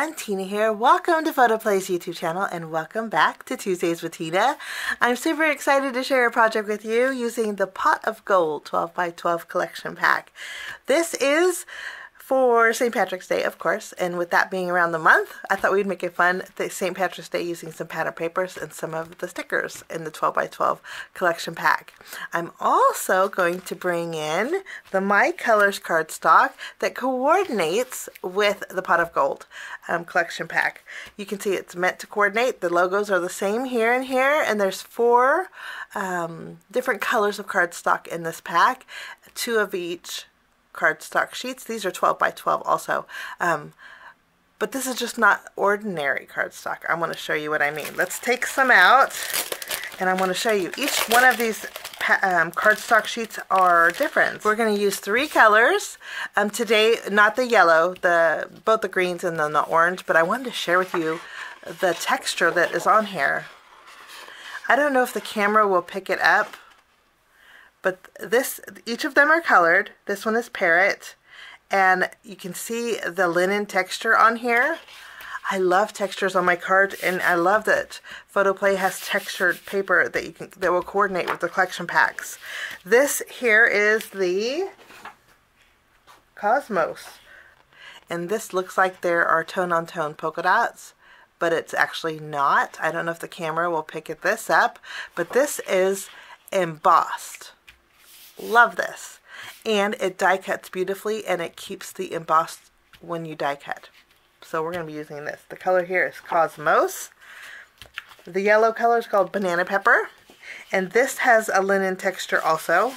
everyone, Tina here. Welcome to Photoplay's YouTube channel and welcome back to Tuesdays with Tina. I'm super excited to share a project with you using the Pot of Gold 12x12 collection pack. This is for St. Patrick's Day, of course, and with that being around the month, I thought we'd make it fun St. Patrick's Day using some pattern papers and some of the stickers in the 12x12 collection pack. I'm also going to bring in the My Colors cardstock that coordinates with the Pot of Gold collection pack. You can see it's meant to coordinate. The logos are the same here and here, and there's four different colors of cardstock in this pack, two of each cardstock sheets. These are 12x12 also, but this is just not ordinary cardstock. I want to show you what I mean. Let's take some out, and I want to show you each one of these cardstock sheets are different. We're going to use three colors today, not the yellow, both the greens and then the orange. But I wanted to share with you the texture that is on here. I don't know if the camera will pick it up. But each of them are colored. This one is Parrot, and you can see the linen texture on here. I love textures on my cards, and I love that Photoplay has textured paper that will coordinate with the collection packs. This here is the Cosmos, and this looks like there are tone-on-tone polka dots, but it's actually not. I don't know if the camera will pick this up, but this is embossed. Love this, and it die cuts beautifully, and it keeps the embossed when you die cut. So we're going to be using this. The color here is Cosmos. The yellow color is called Banana Pepper, and this has a linen texture also.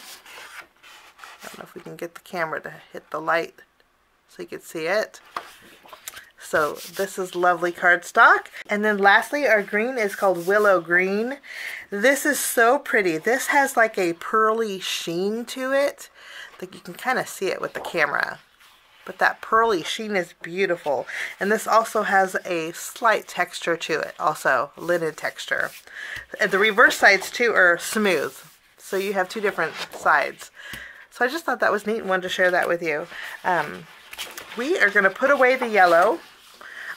I don't know if we can get the camera to hit the light so you can see it. So this is lovely cardstock. And then lastly, our green is called Willow Green. This is so pretty. This has like a pearly sheen to it. I think you can kind of see it with the camera. But that pearly sheen is beautiful. And this also has a slight texture to it, also linen texture. And the reverse sides too are smooth. So you have two different sides. So I just thought that was neat and wanted to share that with you. We are going to put away the yellow.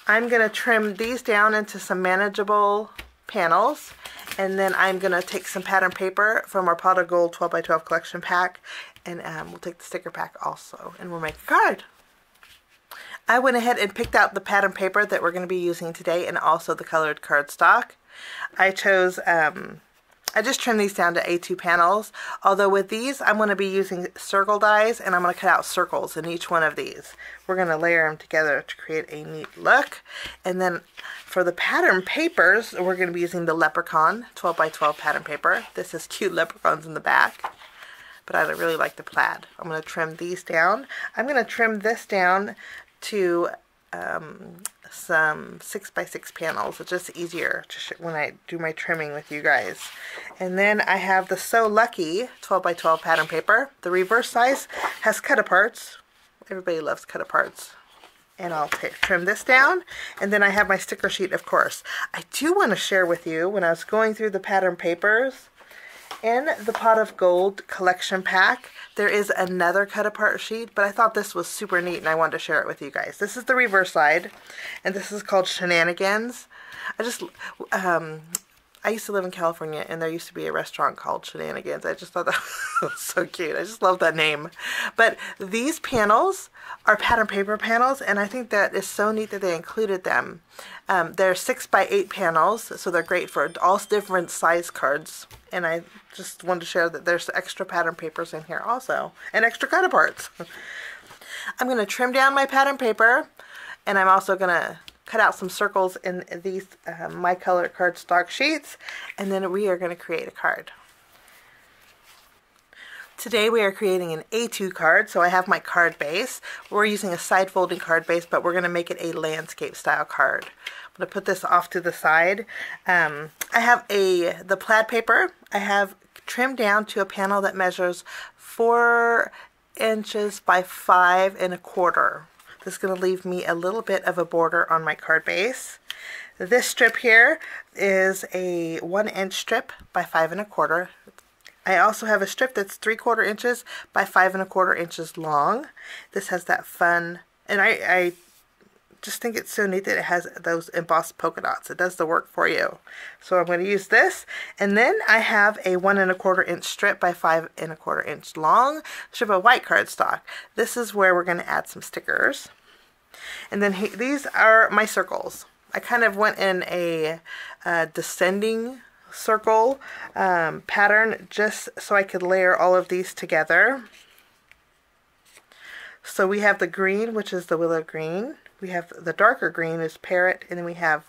I'm going to trim these down into some manageable panels, and then I'm going to take some pattern paper from our Pot of Gold 12x12 collection pack, and we'll take the sticker pack also, and we'll make a card. I went ahead and picked out the pattern paper that we're going to be using today, and also the colored cardstock. I just trimmed these down to A2 panels, although with these I'm going to be using circle dies, and I'm going to cut out circles in each one of these. We're going to layer them together to create a neat look. And then for the pattern papers, we're going to be using the leprechaun 12x12 pattern paper. This has cute leprechauns in the back, but I really like the plaid. I'm going to trim these down. I'm going to trim this down to some 6x6 panels. It's just easier when I do my trimming with you guys. And then I have the Sew Lucky 12x12 pattern paper. The reverse size has cut-aparts. Everybody loves cut-aparts. And I'll trim this down. And then I have my sticker sheet, of course. I do want to share with you, when I was going through the pattern papers in the Pot of Gold collection pack, there is another cut-apart sheet, but I thought this was super neat, and I wanted to share it with you guys. This is the reverse side, and this is called Shenanigans. I used to live in California, and there used to be a restaurant called Shenanigans. I just thought that was so cute. I just love that name. But these panels are pattern paper panels, and I think that is so neat that they included them. They're 6x8 panels, so they're great for all different size cards. And I just wanted to share that there's extra pattern papers in here also, and extra cut-aparts. I'm going to trim down my pattern paper, and I'm also going to cut out some circles in these My Color cardstock sheets, and then we are going to create a card. Today we are creating an A2 card, so I have my card base. We're using a side folding card base, but we're going to make it a landscape style card. I'm going to put this off to the side. I have the plaid paper. I have trimmed down to a panel that measures 4 inches by 5 1/4. This is going to leave me a little bit of a border on my card base. This strip here is a 1 inch strip by 5 1/4. I also have a strip that's 3/4 inches by 5 1/4 inches long. This has that fun, and I just think it's so neat that it has those embossed polka dots. It does the work for you. So I'm going to use this, and then I have a 1 1/4 inch strip by 5 1/4 inch long strip of white cardstock. This is where we're going to add some stickers, and then these are my circles. I kind of went in a descending circle pattern just so I could layer all of these together. So we have the green, which is the willow green. We have the darker green is parrot, and then we have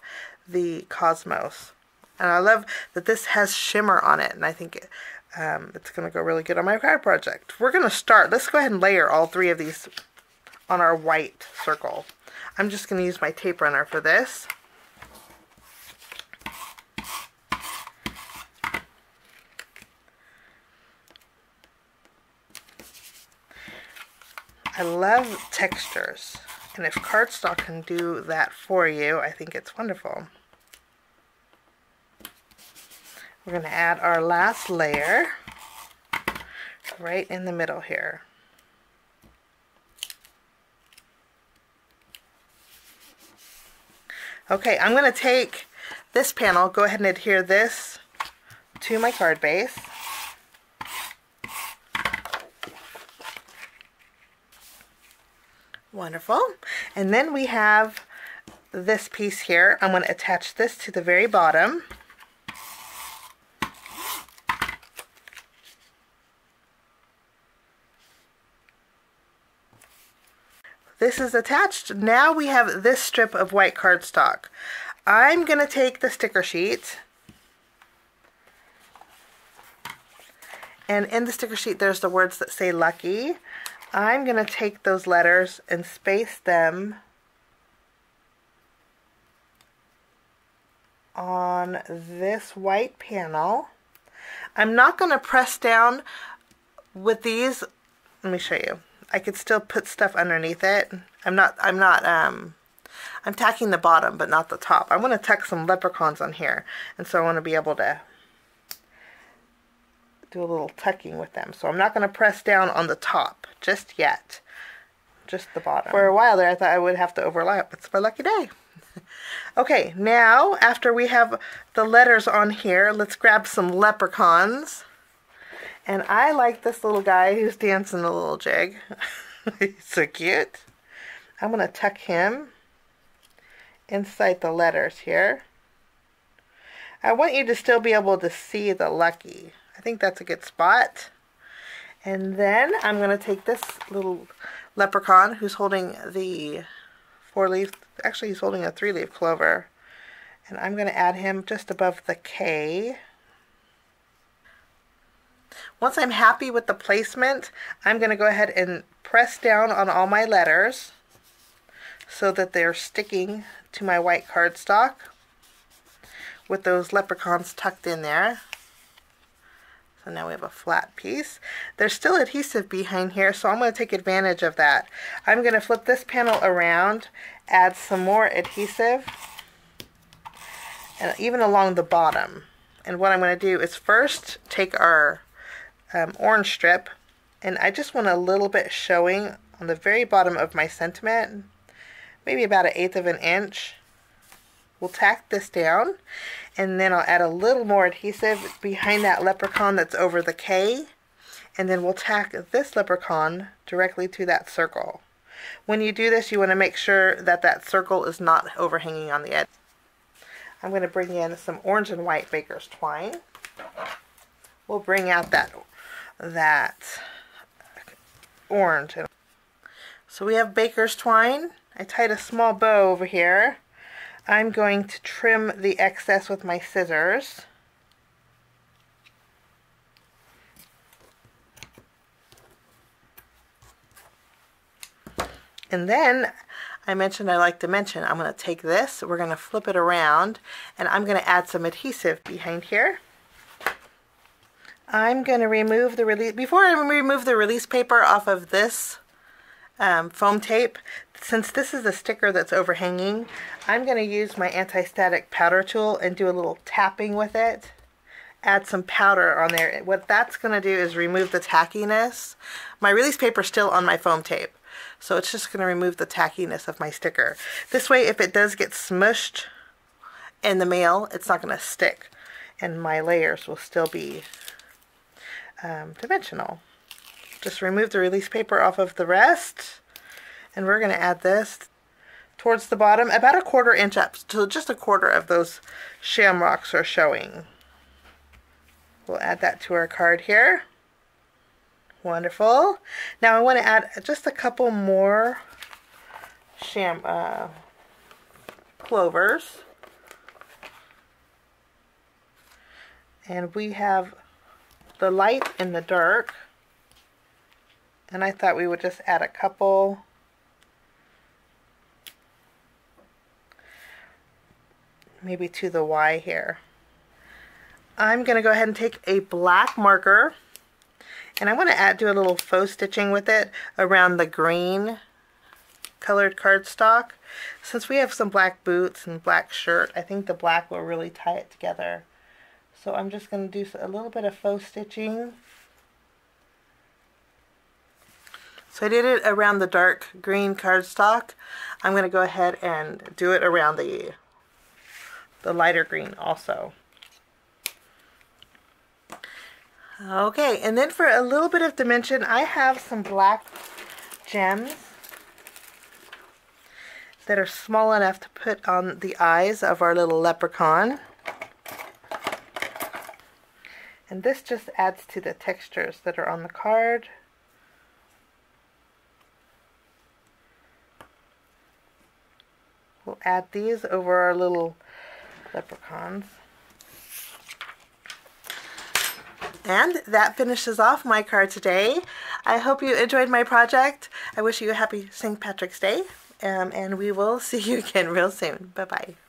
the cosmos. And I love that this has shimmer on it, and I think it's going to go really good on my card project. We're going to start. Let's go ahead and layer all three of these on our white circle. I'm just going to use my tape runner for this. I love textures, and if cardstock can do that for you, I think it's wonderful. We're going to add our last layer right in the middle here. Okay, I'm going to take this panel, go ahead and adhere this to my card base. Wonderful. And then we have this piece here. I'm going to attach this to the very bottom. This is attached. Now we have this strip of white cardstock. I'm going to take the sticker sheet, and in the sticker sheet there's the words that say Lucky. I'm going to take those letters and space them on this white panel. I'm not going to press down with these. Let me show you. I could still put stuff underneath it. I'm tacking the bottom but not the top. I want to tuck some leprechauns on here, and so I want to be able to do a little tucking with them. So I'm not going to press down on the top just yet, just the bottom. For a while there I thought I would have to overlap. It's my lucky day. Okay, now after we have the letters on here, let's grab some leprechauns. And I like this little guy who's dancing a little jig. He's so cute. I'm going to tuck him inside the letters here. I want you to still be able to see the Lucky. I think that's a good spot. And then I'm going to take this little leprechaun who's holding the four-leaf, actually he's holding a three-leaf clover, and I'm going to add him just above the K. Once I'm happy with the placement, I'm going to go ahead and press down on all my letters so that they're sticking to my white cardstock with those leprechauns tucked in there. So now we have a flat piece. There's still adhesive behind here, so I'm going to take advantage of that. I'm going to flip this panel around, add some more adhesive, and even along the bottom. And what I'm going to do is first take our orange strip, and I just want a little bit showing on the very bottom of my sentiment, maybe about 1/8 of an inch. We'll tack this down, and then I'll add a little more adhesive behind that leprechaun that's over the K, and then we'll tack this leprechaun directly to that circle. When you do this, you want to make sure that that circle is not overhanging on the edge. I'm going to bring in some orange and white Baker's twine. We'll bring out that orange. So we have Baker's twine. I tied a small bow over here. I'm going to trim the excess with my scissors. And then I mentioned I like dimension. I'm going to take this, we're going to flip it around, and I'm going to add some adhesive behind here. I'm going to remove the release. Before I remove the release paper off of this foam tape, since this is a sticker that's overhanging, I'm going to use my anti-static powder tool and do a little tapping with it. Add some powder on there. What that's going to do is remove the tackiness. My release paper is still on my foam tape, So it's just going to remove the tackiness of my sticker. This way, if it does get smushed in the mail, it's not going to stick, and my layers will still be dimensional. Just remove the release paper off of the rest, and we're going to add this towards the bottom, about a quarter inch up, so just a quarter of those shamrocks are showing. We'll add that to our card here. Wonderful. Now I want to add just a couple more clovers. And we have the light and the dark. And I thought we would just add a couple maybe to the Y here. I'm going to go ahead and take a black marker, and I want to do a little faux stitching with it around the green colored cardstock. Since we have some black boots and black shirt, I think the black will really tie it together. So I'm just going to do a little bit of faux stitching. So I did it around the dark green cardstock. I'm going to go ahead and do it around the lighter green also. Okay, and then for a little bit of dimension, I have some black gems that are small enough to put on the eyes of our little leprechaun. And this just adds to the textures that are on the card. We'll add these over our little leprechauns. And that finishes off my card today. I hope you enjoyed my project. I wish you a happy St. Patrick's Day, and we will see you again real soon. Bye-bye.